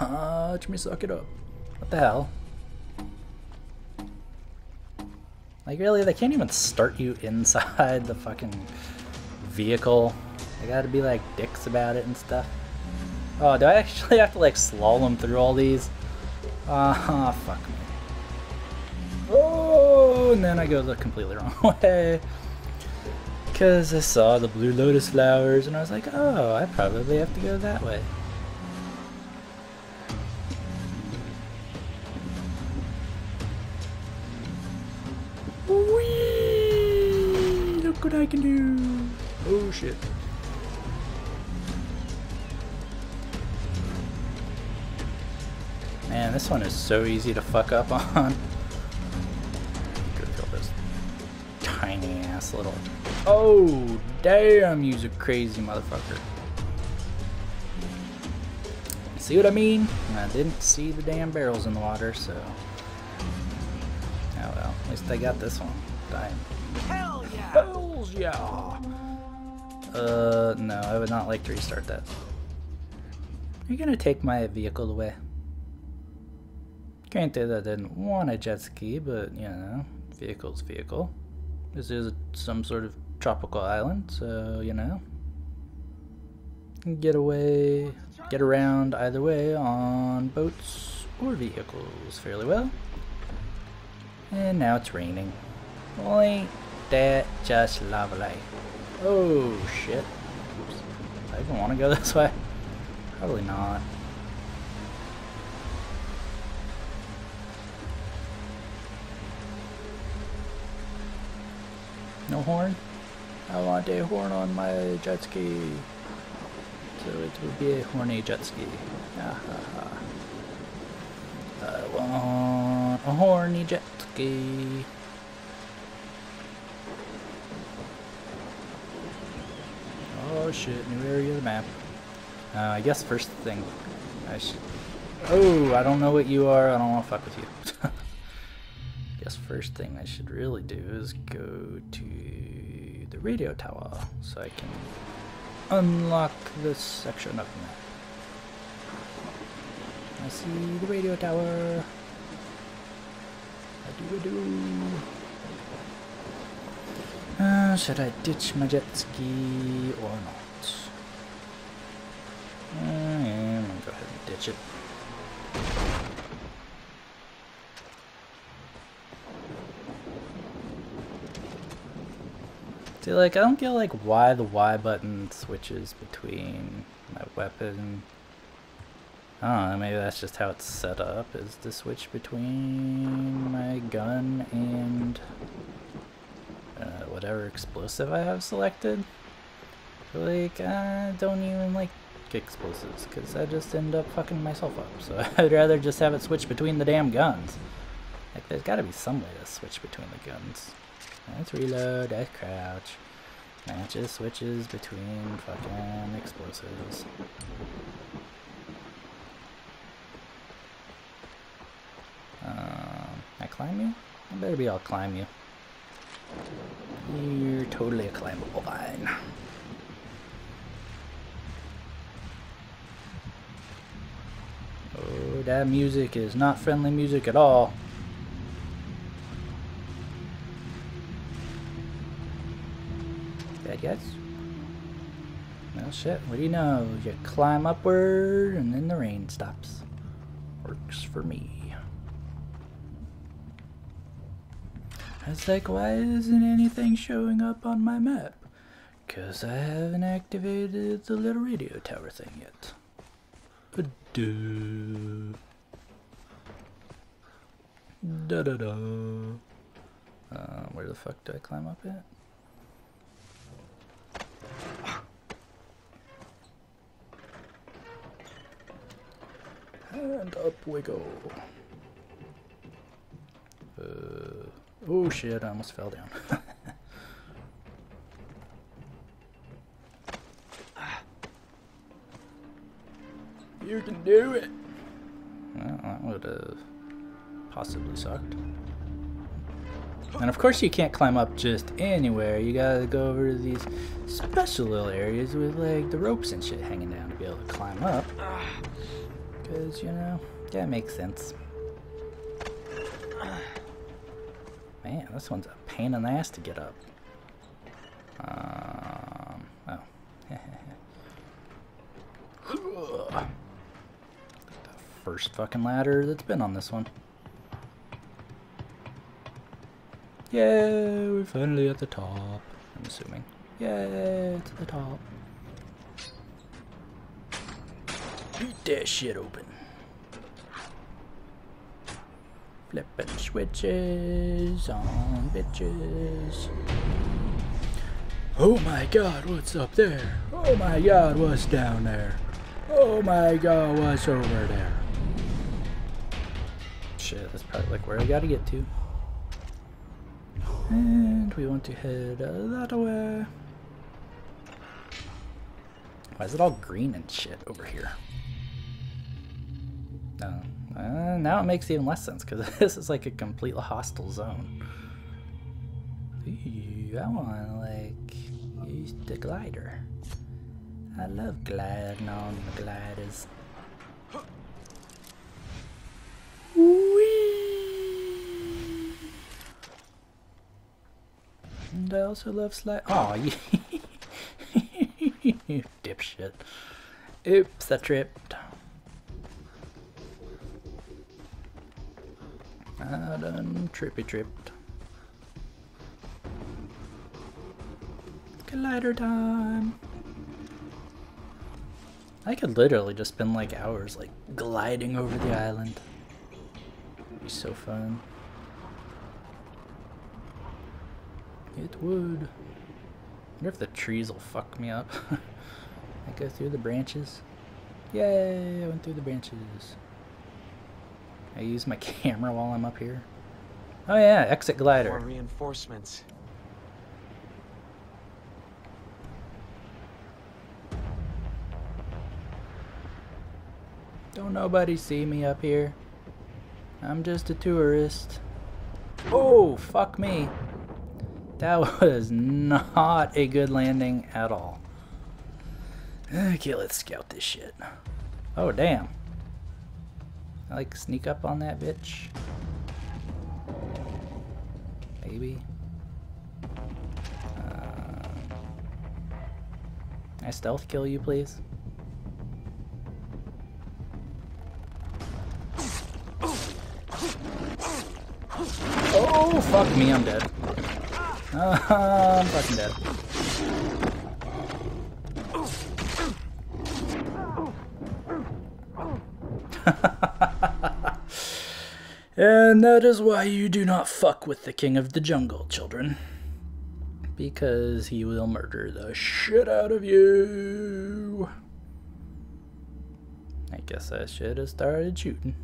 Watch me suck it up. What the hell? Like, really? They can't even start you inside the fucking vehicle. They gotta be like dicks about it and stuff. Oh, do I actually have to like slalom through all these? Ah, fuck me. Oh, and then I go the completely wrong way. Because I saw the blue lotus flowers and I was like, oh, I probably have to go that way. Whee! Look what I can do! Oh shit. Man, this one is so easy to fuck up on. Could feel this tiny ass little. Oh, damn, you's a crazy motherfucker. See what I mean? I didn't see the damn barrels in the water, so. Oh well, at least I got this one. Dying. Hell yeah! Hells yeah! No, I would not like to restart that. Are you gonna take my vehicle away? Granted, I didn't want a jet ski, but you know, vehicle's vehicle. This is some sort of tropical island, so you know, get away, get around either way on boats or vehicles fairly well. And now it's raining. Well, ain't that just lovely? Oh shit! Oops. I even want to go this way? Probably not. No horn? I want a horn on my jet ski. So it would be a horny jet ski. Ah, ha, ha. I want a horny jet ski. Oh shit, new area of the map. I guess first thing I should... Oh, I don't know what you are. I don't want to fuck with you. Guess first thing I should really do is go to the radio tower so I can unlock this section of the map. I see the radio tower. I do. Should I ditch my jet ski or not? I'm gonna go ahead and ditch it. See, like, I don't get, like, why the Y button switches between my weapon. I don't know, maybe that's just how it's set up, is to switch between my gun and whatever explosive I have selected. Like, I don't even like explosives, because I just end up fucking myself up, so I'd rather just have it switch between the damn guns. Like, there's gotta be some way to switch between the guns. Let's reload, that's crouch. That just switches between fucking explosives. I climb you? I better be, I'll climb you. You're totally a climbable vine. Oh, that music is not friendly music at all. Yes. Well, shit, what do you know? You climb upward and then the rain stops. Works for me. I was like, why isn't anything showing up on my map? Because I haven't activated the little radio tower thing yet. Where the fuck do I climb up at? And up we go. Oh shit, I almost fell down. You can do it! Well, that would have possibly sucked. And of course you can't climb up just anywhere. You gotta go over to these special little areas with like the ropes and shit hanging down to be able to climb up. Because, you know, yeah, it makes sense. Man, this one's a pain in the ass to get up. Oh. The first fucking ladder that's been on this one. Yay, we're finally at the top. I'm assuming. Yay, it's at the top. Beat that shit open. Flippin' switches on bitches. Oh my god, what's up there? Oh my god, what's down there? Oh my god, what's over there? Shit, that's probably like where I gotta get to. And we want to head that way. Why is it all green and shit over here? Now it makes even less sense because this is like a completely hostile zone. Ooh, I want to like use the glider. I love gliding on the gliders. Whee! And I also love slide. Oh, you dipshit! Oops, I tripped. I done tripped. Glider time! I could literally just spend like hours like gliding over the island. It'd be so fun. It would. I wonder if the trees will fuck me up. I go through the branches. Yay! I went through the branches. I use my camera while I'm up here. Oh yeah, exit glider. More reinforcements. Don't nobody see me up here. I'm just a tourist. Oh, fuck me. That was not a good landing at all. Okay, let's scout this shit. Oh, damn. I like sneak up on that bitch. Maybe. Can I stealth kill you, please? Oh, fuck me, I'm dead. I'm fucking dead. And that is why you do not fuck with the king of the jungle, children. Because he will murder the shit out of you. I guess I should have started shooting.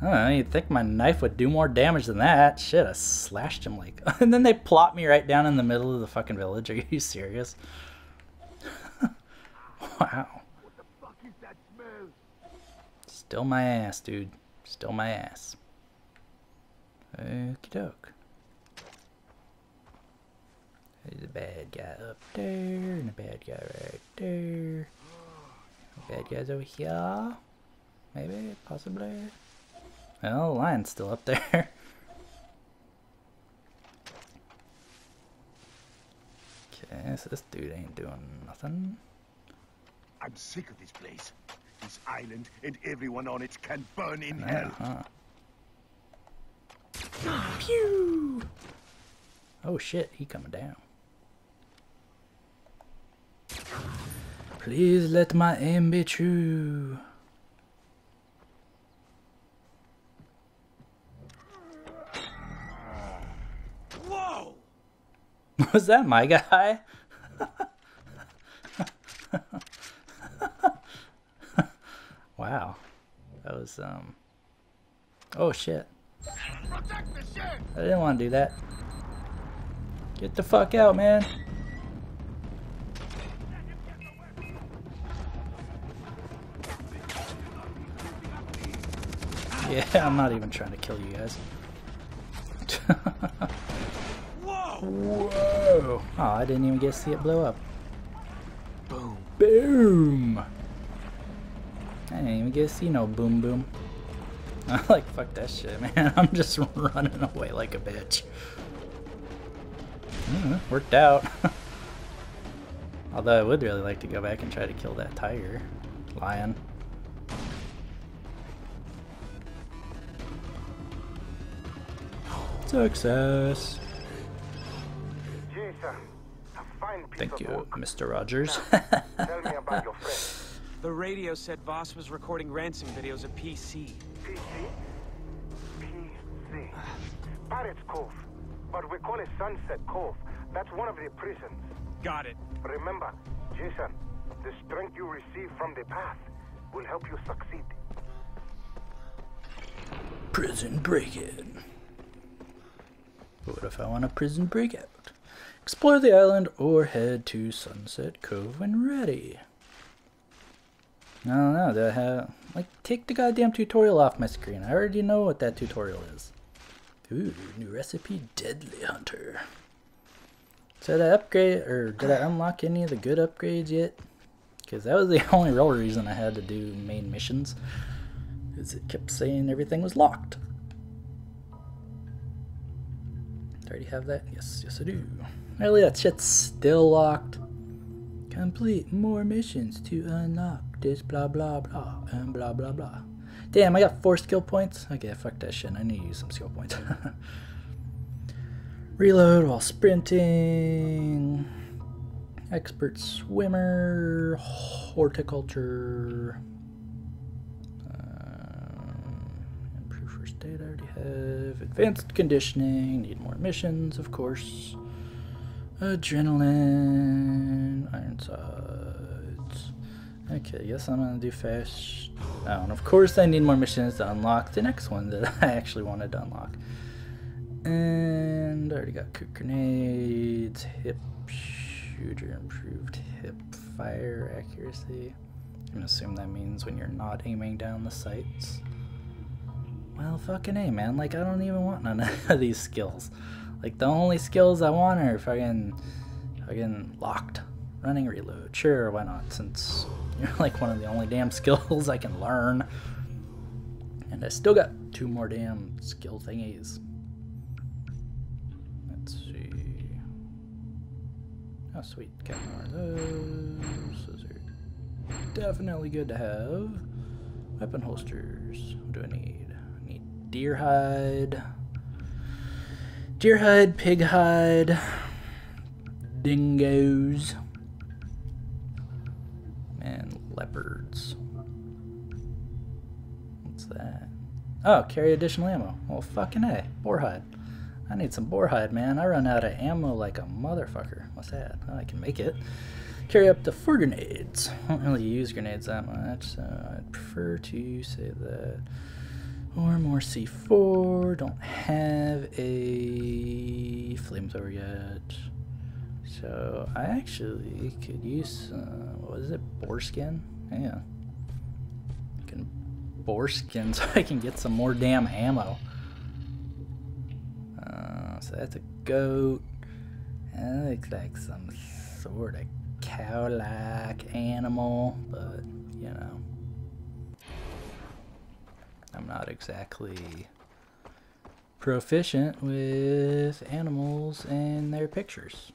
I don't know, you'd think my knife would do more damage than that. Shit, I slashed him like... And then they plop me right down in the middle of the fucking village. Are you serious? Wow. What the fuck is that smell? Still my ass, dude. Still my ass. Okie doke. There's a bad guy up there, and a bad guy right there. Bad guys over here. Maybe, possibly. Well, the lion's still up there. Okay, so this dude ain't doing nothing. I'm sick of this place. This island and everyone on it can burn in hell. Pew! Oh shit, he coming down. Please let my aim be true. Was that my guy? Wow. That was, Oh, shit. Protect the ship! I didn't want to do that. Get the fuck out, man. Yeah, I'm not even trying to kill you guys. Whoa! Oh, I didn't even get to see it blow up. Boom. Boom! I didn't even get to see no boom boom. I like, fuck that shit, man. I'm just running away like a bitch. Worked out. Although I would really like to go back and try to kill that tiger. Lion. Success! Jason, a fine piece of work. Thank you, Mr. Rogers. Now, tell me about your friend. The radio said Voss was recording ransom videos at PC. PC? Parrot's Cove. But we call it Sunset Cove. That's one of the prisons. Got it. Remember, Jason, the strength you receive from the path will help you succeed. Prison breakout. But what if I want a prison breakout? Explore the island or head to Sunset Cove when ready. I don't know, do I have... Like, take the goddamn tutorial off my screen. I already know what that tutorial is. Ooh, new recipe, Deadly Hunter. So did I upgrade, or did I unlock any of the good upgrades yet? Because that was the only real reason I had to do main missions. Is it kept saying everything was locked. Do I already have that? Yes, yes I do. Really, that shit's still locked. Complete more missions to unlock. This blah blah blah and blah blah blah. Damn, I got 4 skill points. Okay, fuck that shit. I need to use some skill points. Reload while sprinting. Expert swimmer. Horticulture. Improve first aid. I already have. Advanced conditioning. Need more missions, of course. Adrenaline. Ironside. Okay, yes, I'm gonna do fast. Oh, and of course I need more missions to unlock the next one that I actually wanted to unlock. And I already got cook grenades, hip shooter, improved hip fire accuracy. I'm gonna assume that means when you're not aiming down the sights. Well, fucking A, man. Like, I don't even want none of these skills. Like, the only skills I want are fucking locked. Running reload. Sure, why not? Since you're like one of the only damn skills I can learn. And I still got 2 more damn skill thingies. Let's see. Oh, sweet. Got more of those. Those are definitely good to have. Weapon holsters. What do I need? I need deer hide. Deer hide, pig hide. Dingoes. And leopards. What's that? Oh, carry additional ammo. Well, fucking A. Boar hide. I need some boar hide, man. I run out of ammo like a motherfucker. What's that? Oh, I can make it. Carry up to 4 grenades. I don't really use grenades that much, so I'd prefer to save that. Or more C4. Don't have a flamethrower yet. So I actually could use, what was it, boar skin? Yeah. I can boar skin so I can get some more damn ammo. So that's a goat. That looks like some sort of cow-like animal, but, you know. I'm not exactly proficient with animals and their pictures.